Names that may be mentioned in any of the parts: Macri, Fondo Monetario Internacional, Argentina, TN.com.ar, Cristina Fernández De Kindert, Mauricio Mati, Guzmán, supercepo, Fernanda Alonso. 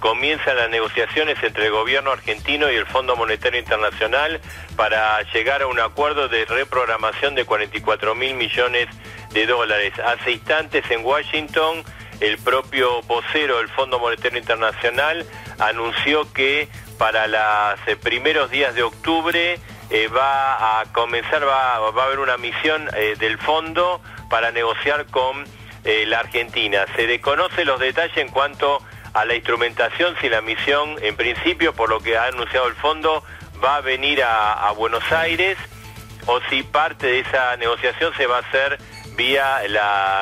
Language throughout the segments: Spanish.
comienzan las negociaciones entre el gobierno argentino y el Fondo Monetario Internacional para llegar a un acuerdo de reprogramación de 44.000 millones de dólares. Hace instantes en Washington, el propio vocero del Fondo Monetario Internacional anunció que para los primeros días de octubre va a haber una misión del fondo para negociar con la Argentina. Se desconocen los detalles en cuanto a la instrumentación, si la misión, en principio, por lo que ha anunciado el fondo, va a venir a Buenos Aires, o si parte de esa negociación se va a hacer vía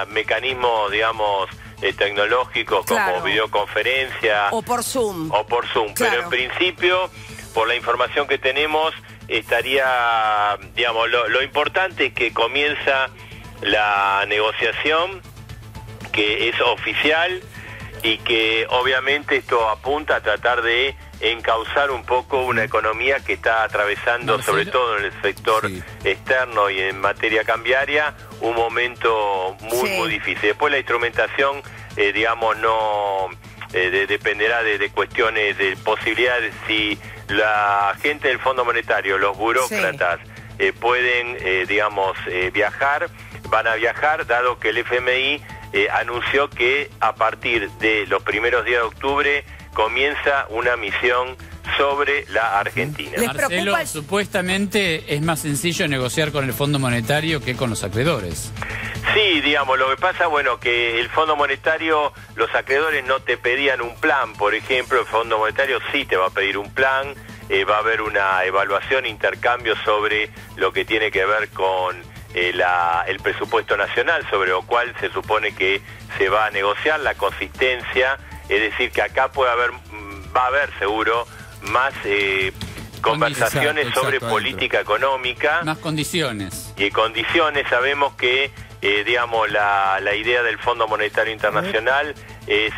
mecanismos, digamos, tecnológicos, claro, como videoconferencia. O por Zoom. O por Zoom, claro. Pero en principio, por la información que tenemos, estaría, digamos, lo importante es que comienza la negociación, que es oficial, y que obviamente esto apunta a tratar de encauzar un poco una economía que está atravesando, sobre todo en el sector externo y en materia cambiaria, un momento muy difícil. Después la instrumentación, digamos, no dependerá de cuestiones, de posibilidades. Si la gente del Fondo Monetario, los burócratas, pueden, digamos, viajar, van a viajar, dado que el FMI anunció que a partir de los primeros días de octubre comienza una misión sobre la Argentina. Marcelo, supuestamente es más sencillo negociar con el Fondo Monetario que con los acreedores. Sí, digamos, lo que pasa, bueno, que el Fondo Monetario, los acreedores no te pedían un plan, por ejemplo, el Fondo Monetario sí te va a pedir un plan, va a haber una evaluación, intercambio sobre lo que tiene que ver con el presupuesto nacional, sobre lo cual se supone que se va a negociar la consistencia, es decir, que acá va a haber seguro más conversaciones sobre política económica. Más condiciones. Y condiciones, sabemos que, digamos, la idea del Fondo Monetario Internacional es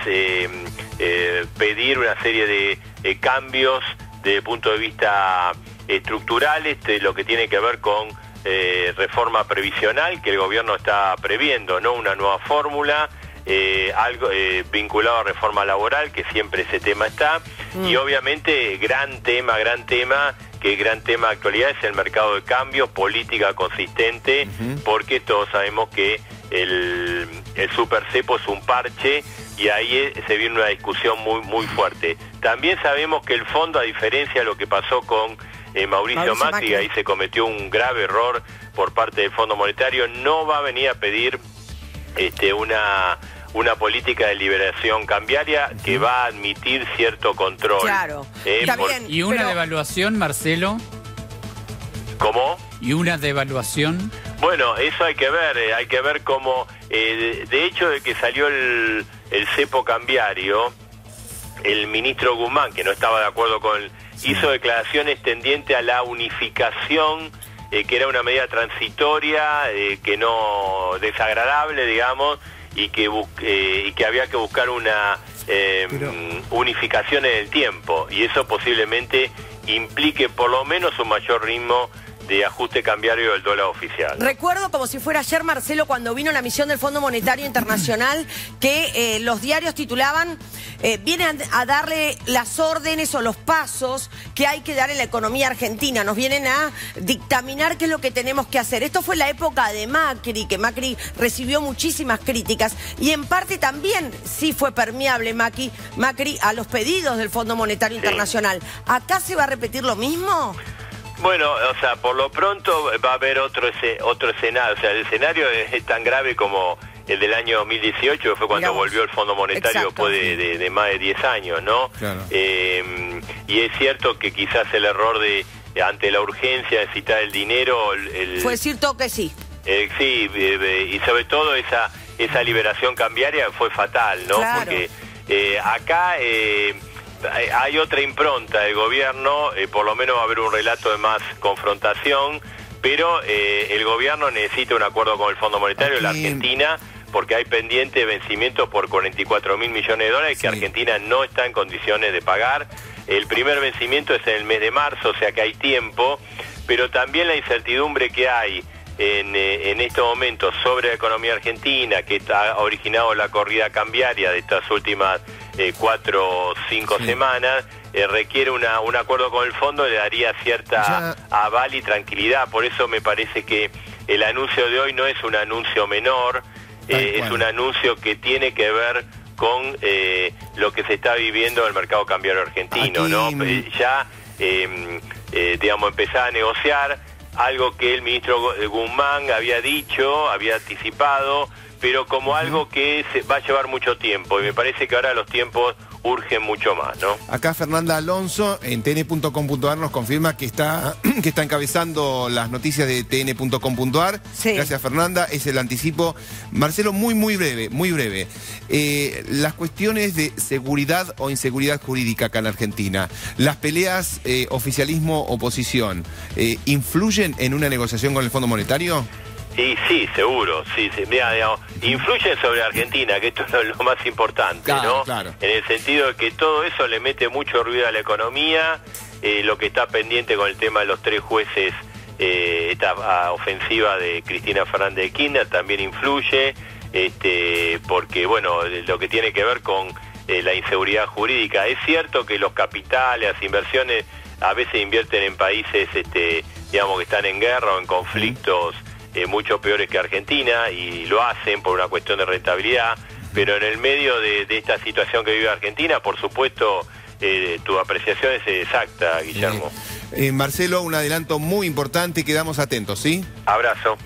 pedir una serie de cambios desde el punto de vista estructural, lo que tiene que ver con reforma previsional que el gobierno está previendo, ¿no? Una nueva fórmula, algo vinculado a reforma laboral, que siempre ese tema está, y obviamente gran tema de actualidad es el mercado de cambios, política consistente, porque todos sabemos que el supercepo es un parche y ahí se viene una discusión muy fuerte. También sabemos que el fondo, a diferencia de lo que pasó con Mauricio Mati, ahí se cometió un grave error por parte del Fondo Monetario, no va a venir a pedir una política de liberación cambiaria que va a admitir cierto control. Claro. ¿Y una devaluación, Marcelo? ¿Cómo? ¿Y una devaluación? Bueno, eso hay que ver cómo, de hecho, de que salió el cepo cambiario, el ministro Guzmán, que no estaba de acuerdo con hizo declaraciones tendientes a la unificación, que era una medida transitoria, que no desagradable, digamos, y que había que buscar una unificación en el tiempo. Y eso posiblemente implique por lo menos un mayor ritmo de ajuste cambiario del dólar oficial, ¿no? Recuerdo como si fuera ayer, Marcelo, cuando vino la misión del Fondo Monetario Internacional, que los diarios titulaban, vienen a darle las órdenes o los pasos que hay que dar en la economía argentina, nos vienen a dictaminar qué es lo que tenemos que hacer. Esto fue la época de Macri, que Macri recibió muchísimas críticas, y en parte también sí fue permeable Macri a los pedidos del Fondo Monetario Internacional. ¿Acá se va a repetir lo mismo? Bueno, o sea, por lo pronto va a haber otro escenario. O sea, el escenario es tan grave como el del año 2018, que fue cuando volvió el Fondo Monetario después de más de 10 años, ¿no? Claro. Y es cierto que quizás el error de ante la urgencia de citar el dinero... fue decir todo que sí. Y sobre todo esa liberación cambiaria fue fatal, ¿no? Claro. Porque acá... hay otra impronta del gobierno, por lo menos va a haber un relato de más confrontación, pero el gobierno necesita un acuerdo con el Fondo Monetario de la Argentina, porque hay pendientes vencimientos por 44.000 millones de dólares que Argentina no está en condiciones de pagar. El primer vencimiento es en el mes de marzo, o sea que hay tiempo, pero también la incertidumbre que hay en estos momentos sobre la economía argentina, que ha originado la corrida cambiaria de estas últimas 4 o 5 semanas, requiere un acuerdo con el fondo, le daría cierta aval y tranquilidad. Por eso me parece que el anuncio de hoy no es un anuncio menor, es un anuncio que tiene que ver con lo que se está viviendo en el mercado cambiario argentino. Aquí, ¿no? Digamos, empezaba a negociar algo que el ministro Guzmán había dicho, había anticipado, pero como algo que se va a llevar mucho tiempo, y me parece que ahora los tiempos urgen mucho más, ¿no? Acá Fernanda Alonso en TN.com.ar nos confirma que está encabezando las noticias de TN.com.ar. Sí. Gracias, Fernanda, es el anticipo. Marcelo, muy breve. Las cuestiones de seguridad o inseguridad jurídica acá en la Argentina, las peleas oficialismo-oposición, ¿influyen en una negociación con el Fondo Monetario? Sí, sí, seguro, sí. Mirá, digamos, influye sobre Argentina, que esto es lo más importante, claro, ¿no? Claro. En el sentido de que todo eso le mete mucho ruido a la economía, lo que está pendiente con el tema de los 3 jueces, esta ofensiva de Cristina Fernández De Kindert también influye, porque, bueno, lo que tiene que ver con la inseguridad jurídica. Es cierto que los capitales, las inversiones, a veces invierten en países, digamos, que están en guerra o en conflictos, mucho peores que Argentina, y lo hacen por una cuestión de rentabilidad, pero en el medio de esta situación que vive Argentina, por supuesto, tu apreciación es exacta, Guillermo. Marcelo, un adelanto muy importante, quedamos atentos, ¿sí? Abrazo.